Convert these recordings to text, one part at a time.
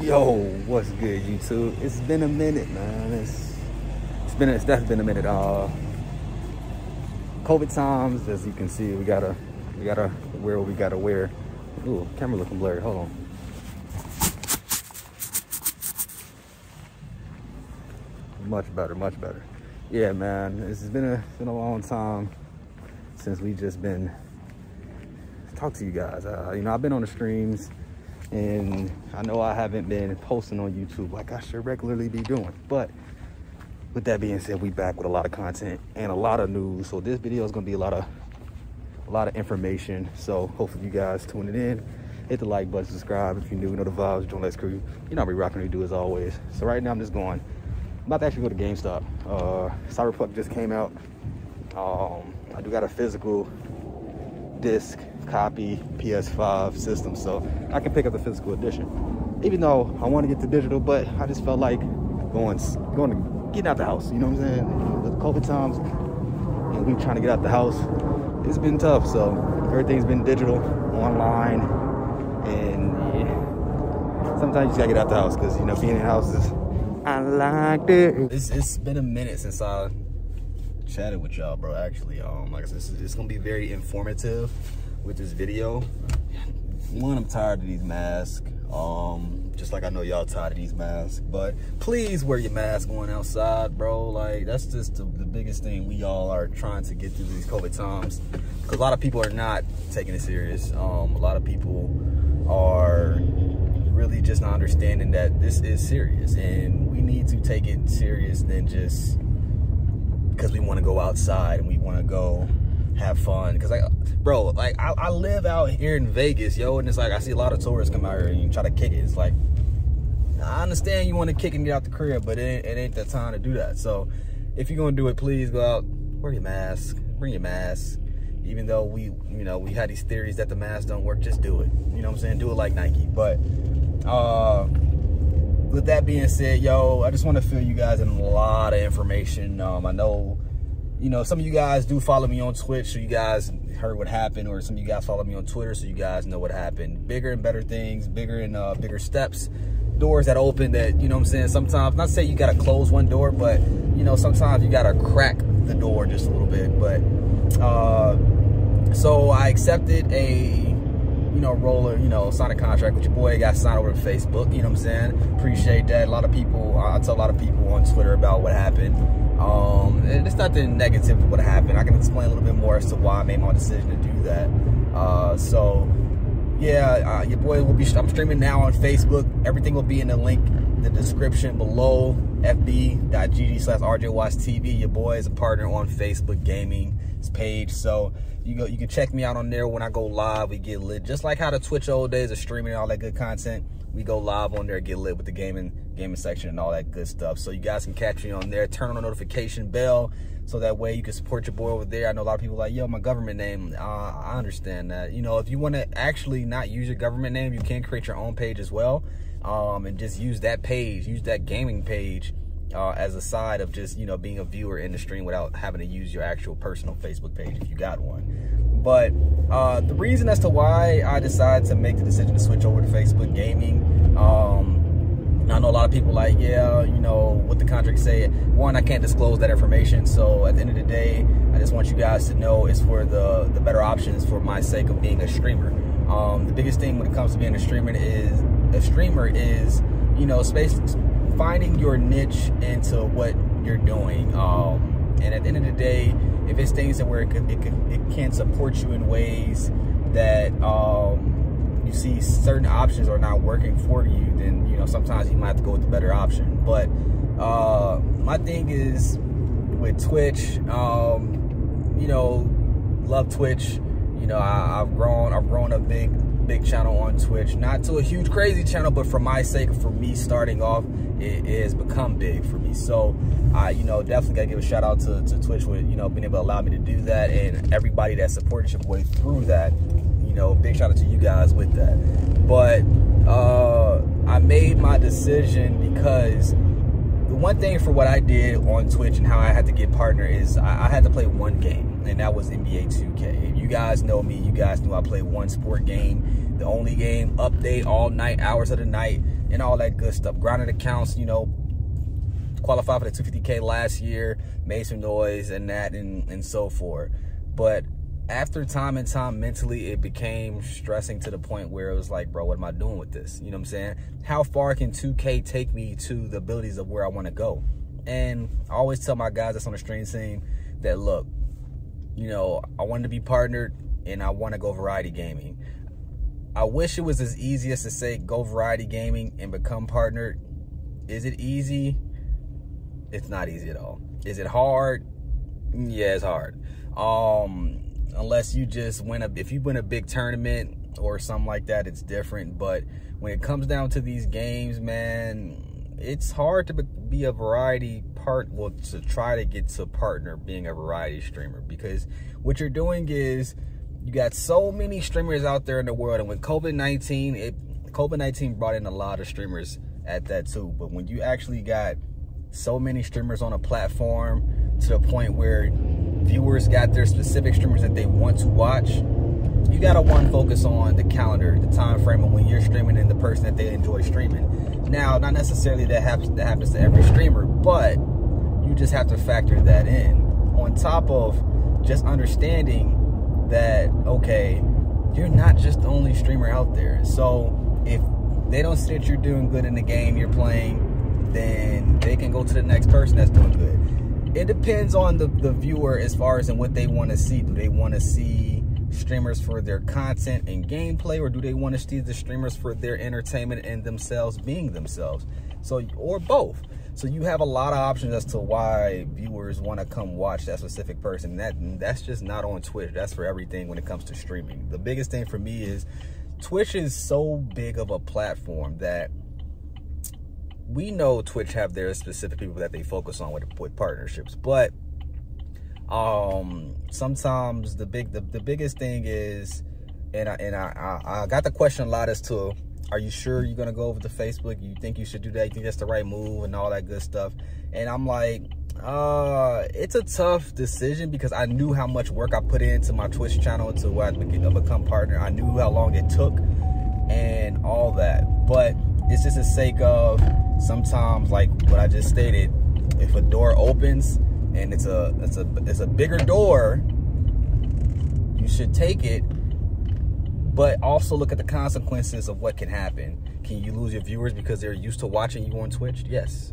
Yo, what's good, YouTube? It's been a minute, man. It's definitely been a minute. COVID times, as you can see, we gotta wear what we gotta wear. Ooh, camera looking blurry. Hold on. Much better, much better. Yeah, man. It's been a long time since we just been talk to you guys. You know, I've been on the streams. And I know I haven't been posting on YouTube like I should regularly be doing. But with that being said, we back with a lot of content and a lot of news. So this video is gonna be a lot of information. So hopefully you guys tune it in. Hit the like button, subscribe if you're new, know the vibes, join Let's Crew. You know we rocking to do as always. So right now I'm about to actually go to GameStop. Cyberpunk just came out. I do got a physical disc copy PS5 system, so I can pick up the physical edition, even though I want to get the digital. But I just felt like getting out the house, you know what I'm saying? With COVID times and we trying to get out the house, it's been tough. So everything's been digital, online, and yeah, sometimes you just gotta get out the house, because you know, being in houses, I like it. It's been a minute since I chatted with y'all, bro. Actually, like I said, it's gonna be very informative with this video. One, I'm tired of these masks, just like I know y'all tired of these masks. But please wear your mask going outside, bro. Like, that's just the biggest thing we all are trying to get through these COVID times, because a lot of people are not taking it serious. A lot of people are really just not understanding that this is serious, and we need to take it serious than just because we want to go outside and we want to go have fun. Because like, bro, like I live out here in Vegas, yo, and it's like I see a lot of tourists come out here and you try to kick it. It's like, I understand you want to kick and get out the crib, but it ain't the time to do that. So if you're gonna do it, please go out, wear your mask, bring your mask. Even though we had these theories that the masks don't work, just do it, you know what I'm saying? Do it like Nike. But with that being said, yo, I just want to fill you guys in a lot of information. I know, you know, some of you guys do follow me on Twitch, so you guys heard what happened, or some of you guys follow me on Twitter, so you guys know what happened. Bigger and better things, bigger and bigger steps, doors that open that, you know what I'm saying, sometimes, not say you gotta close one door, but, you know, sometimes you gotta crack the door just a little bit. But, so I accepted a, you know, roller, you know, signed a contract with your boy. Got signed over to Facebook, you know what I'm saying? Appreciate that. A lot of people, I tell a lot of people on Twitter about what happened. And it's nothing negative to what happened. I can explain a little bit more as to why I made my decision to do that. So yeah, your boy will be, I'm streaming now on Facebook. Everything will be in the link, the description below, fb.gg/RjWattsTv. Your boy is a partner on Facebook Gaming page, so you can check me out on there. When I go live, we get lit, just like how the Twitch old days of streaming and all that good content. We go live on there, get lit with the gaming section and all that good stuff. So you guys can catch me on there. Turn on the notification bell, so that way you can support your boy over there. I know a lot of people are like, yo, my government name. I understand that. You know, if you want to actually not use your government name, you can create your own page as well, and just use that page, use that gaming page as a side of just, you know, being a viewer in the stream without having to use your actual personal Facebook page if you got one. But the reason as to why I decided to make the decision to switch over to Facebook Gaming, I know a lot of people like, yeah, you know, what the contract say. One, I can't disclose that information. So at the end of the day, I just want you guys to know it's for the better options for my sake of being a streamer. The biggest thing when it comes to being a streamer is, you know, finding your niche into what you're doing, and at the end of the day, if it's things that where it can support you in ways that you see certain options are not working for you, then, you know, sometimes you might have to go with the better option. But my thing is with Twitch, you know, love Twitch. You know, I've grown a big channel on Twitch, not to a huge crazy channel, but for my sake, for me starting off, it has become big for me. So I, you know, definitely gotta give a shout out to Twitch with, you know, being able to allow me to do that, and everybody that supported your boy through that, you know, big shout out to you guys with that. But I made my decision because the one thing for what I did on Twitch and how I had to get partner is I had to play one game, and that was NBA 2K. You guys know me, you guys knew I played one sport game the only game, update all night, hours of the night, and all that good stuff. Grinded accounts, you know, qualified for the 250K last year, made some noise and that and so forth. But after time and time, mentally, it became stressing to the point where it was like, bro, what am I doing with this? You know what I'm saying? How far can 2K take me to the abilities of where I want to go? And I always tell my guys that's on the stream scene that, look, you know, I wanted to be partnered and I want to go variety gaming. I wish it was as easy as to say go variety gaming and become partnered. Is it easy? It's not easy at all. Is it hard? Yeah, it's hard. Unless you just win a, if you win a big tournament or something like that, it's different. But when it comes down to these games, man, it's hard to be a variety part, well, to try to get to partner being a variety streamer, because what you're doing is you got so many streamers out there in the world. And when COVID-19 brought in a lot of streamers at that too. But when you actually got so many streamers on a platform to the point where viewers got their specific streamers that they want to watch, you gotta focus on the calendar, the time frame of when you're streaming, and the person that they enjoy streaming. Now, not necessarily that happens to every streamer, but you just have to factor that in. On top of just understanding that, okay, you're not just the only streamer out there. So if they don't see that you're doing good in the game you're playing, then they can go to the next person that's doing good. It depends on the viewer as far as in what they want to see. Do they want to see streamers for their content and gameplay, or do they want to see the streamers for their entertainment and themselves being themselves? So, or both. So you have a lot of options as to why viewers want to come watch that specific person. That's just not on Twitch. That's for everything when it comes to streaming. The biggest thing for me is Twitch is so big of a platform that we know Twitch have their specific people that they focus on with partnerships, but sometimes the biggest thing is, and I got the question a lot as to, are you sure you're gonna go over to Facebook? You think you should do that? You think that's the right move and all that good stuff? And I'm like, it's a tough decision, because I knew how much work I put into my Twitch channel to where I become partner. I knew how long it took and all that, but it's just the sake of, sometimes, like what I just stated, if a door opens and it's a bigger door, you should take it, but also look at the consequences of what can happen. Can you lose your viewers because they're used to watching you on Twitch? Yes.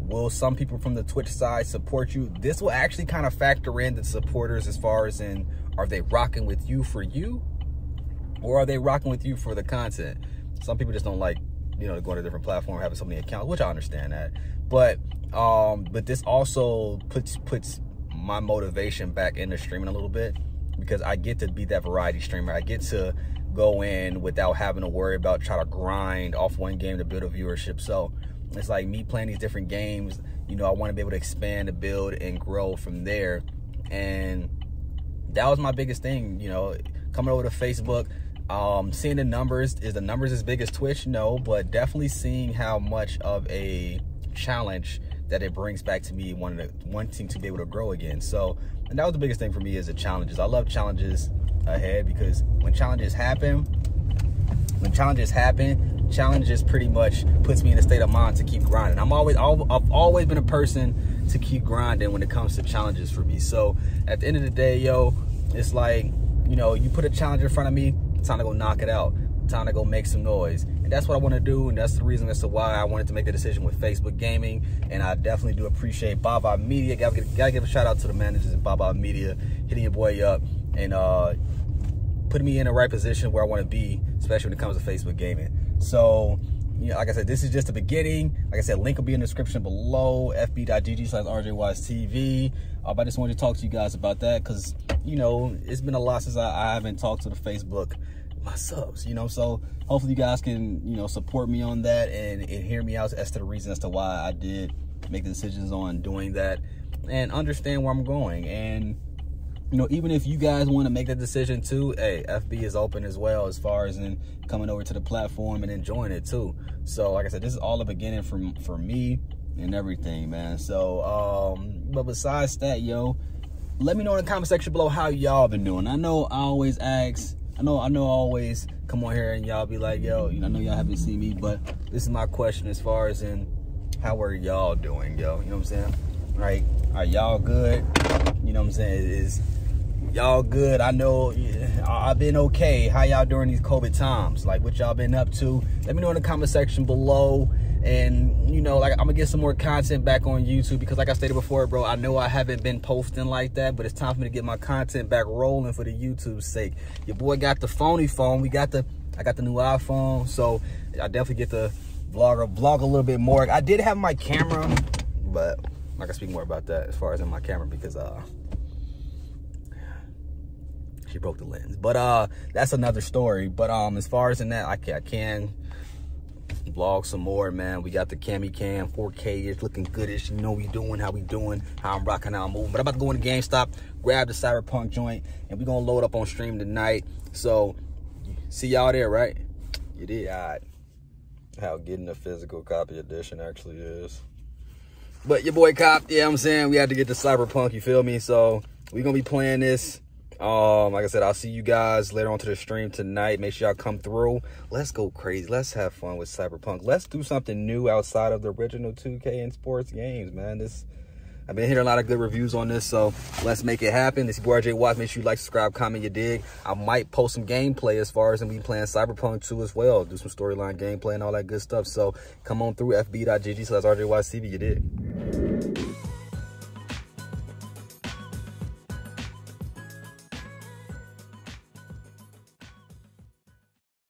Will some people from the Twitch side support you? This will actually kind of factor in the supporters as far as in, are they rocking with you for you, or are they rocking with you for the content? Some people just don't like, you know, going to a different platform, having so many accounts, which I understand that. But this also puts my motivation back into streaming a little bit, because I get to be that variety streamer. I get to go in without having to worry about trying to grind off one game to build a viewership. So it's like me playing these different games, you know, I want to be able to expand and build and grow from there. And that was my biggest thing, you know, coming over to Facebook. Seeing the numbers, is the numbers as big as Twitch? No, but definitely seeing how much of a challenge that it brings back to me wanting to be able to grow again. So, and that was the biggest thing for me, is the challenges. I love challenges ahead, because when challenges happen, challenges pretty much puts me in a state of mind to keep grinding. I've always been a person to keep grinding when it comes to challenges for me. So at the end of the day, yo, it's like, you know, you put a challenge in front of me, time to go knock it out, time to go make some noise. And that's what I want to do, and that's the reason as to why I wanted to make the decision with Facebook Gaming. And I definitely do appreciate Baba Media. Gotta give a shout out to the managers at Baba Media, hitting your boy up and putting me in the right position where I want to be, especially when it comes to Facebook Gaming. So, you know, like I said, this is just the beginning. Like I said, link will be in the description below, fb.gg/RjWattsTv. But I just wanted to talk to you guys about that, because, you know, it's been a lot since I haven't talked to the Facebook, my subs, you know. So hopefully you guys can, you know, support me on that and hear me out as to the reason as to why I did make the decisions on doing that, and understand where I'm going. And, you know, even if you guys want to make that decision too, hey, FB is open as well, as far as in coming over to the platform and enjoying it too. So like I said, this is all the beginning for me and everything, man. So, but besides that, yo, let me know in the comment section below how y'all been doing. I know I always ask, I know I always come on here and y'all be like, yo, you know, I know y'all haven't seen me, but this is my question as far as in how are y'all doing, yo? You know what I'm saying? Like, are y'all good? You know what I'm saying? Is y'all good? I know I've been okay. How y'all during these COVID times? Like, what y'all been up to? Let me know in the comment section below. And, you know, like, I'm gonna get some more content back on YouTube because, like I stated before, bro, I know I haven't been posting like that, but it's time for me to get my content back rolling for the YouTube's sake. Your boy got the phony phone. I got the new iPhone, so I definitely get to vlog a little bit more. I did have my camera, but I can speak more about that as far as in my camera because she broke the lens. But that's another story. But as far as in that, I can vlog some more, man. We got the Cami Cam 4K. It's looking goodish. You know we doing, how I'm rocking, how I'm moving. But I'm about to go into GameStop, grab the Cyberpunk joint, and we're going to load up on stream tonight. So, see y'all there, right? You did. All right. How getting a physical copy edition actually is. But your boy Cop, yeah, I'm saying we had to get the Cyberpunk, you feel me? So, we're going to be playing this. Like I said, I'll see you guys later on to the stream tonight. Make sure y'all come through. Let's go crazy. Let's have fun with Cyberpunk. Let's do something new outside of the original 2K and sports games, man. This, I've been hearing a lot of good reviews on this, so let's make it happen. This is your boy RJ Watts. Make sure you like, subscribe, comment, you dig. I might post some gameplay as far as I'm playing Cyberpunk 2 as well. Do some storyline gameplay and all that good stuff. So come on through fb.gg/RjWattsTv, you dig.